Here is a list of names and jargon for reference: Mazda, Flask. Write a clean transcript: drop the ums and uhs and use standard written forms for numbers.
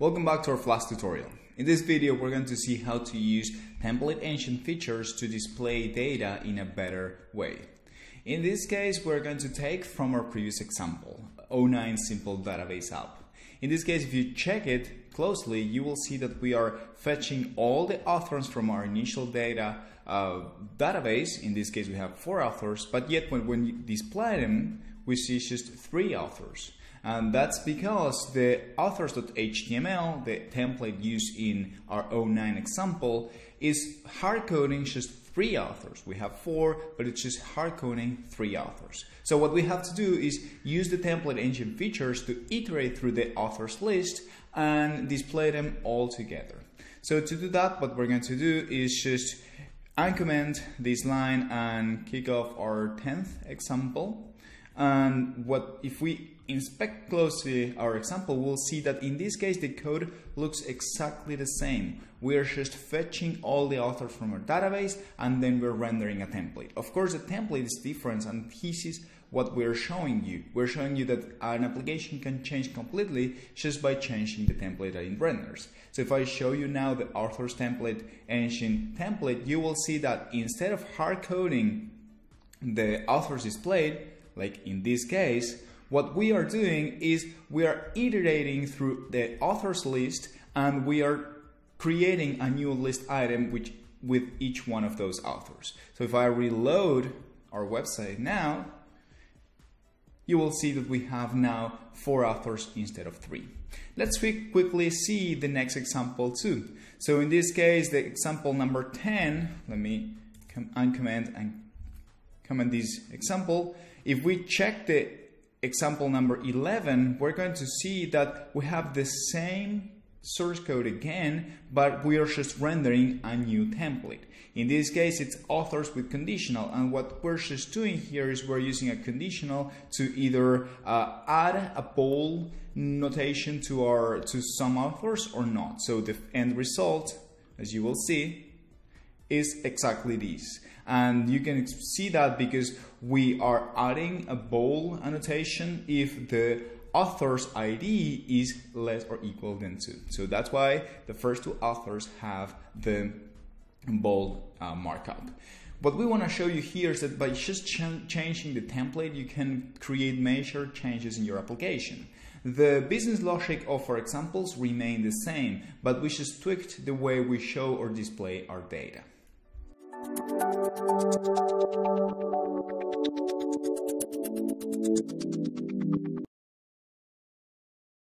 Welcome back to our Flask tutorial. In this video, we're going to see how to use template engine features to display data in a better way. In this case, we're going to take from our previous example, O9 Simple Database App. In this case, if you check it closely, you will see that we are fetching all the authors from our initial data database. In this case, we have 4 authors, but yet when you display them, we see just 3 authors. And that's because the authors.html, the template used in our O9 example, is hardcoding just 3 authors. We have 4, but it's just hardcoding 3 authors. So what we have to do is use the template engine features to iterate through the authors list and display them all together. So to do that, what we're going to do is just uncomment this line and kick off our 10th example. And if we inspect closely our example, we'll see that in this case the code looks exactly the same. We are just fetching all the authors from our database and then we're rendering a template. Of course, the template is different, and this is what we're showing you. We're showing you that an application can change completely just by changing the template that it renders. So if I show you now the authors template engine template, you will see that instead of hard coding the authors displayed, like in this case, what we are doing is we are iterating through the authors list and we are creating a new list item with each one of those authors. So if I reload our website now, you will see that we have now 4 authors instead of 3. Let's quickly see the next example too. So in this case, the example number 10, let me uncomment and comment this example. If we check the example number 11, we're going to see that we have the same source code again, but we are just rendering a new template. In this case, it's authors with conditional, and what we're just doing here is we're using a conditional to either add a bold notation to some authors or not. So the end result, as you will see, is exactly this. And you can see that because we are adding a bold annotation if the author's ID is less or equal than 2. So that's why the first 2 authors have the bold markup. What we want to show you here is that by just changing the template, you can create major changes in your application. The business logic of our examples remain the same, but we just tweaked the way we show or display our data.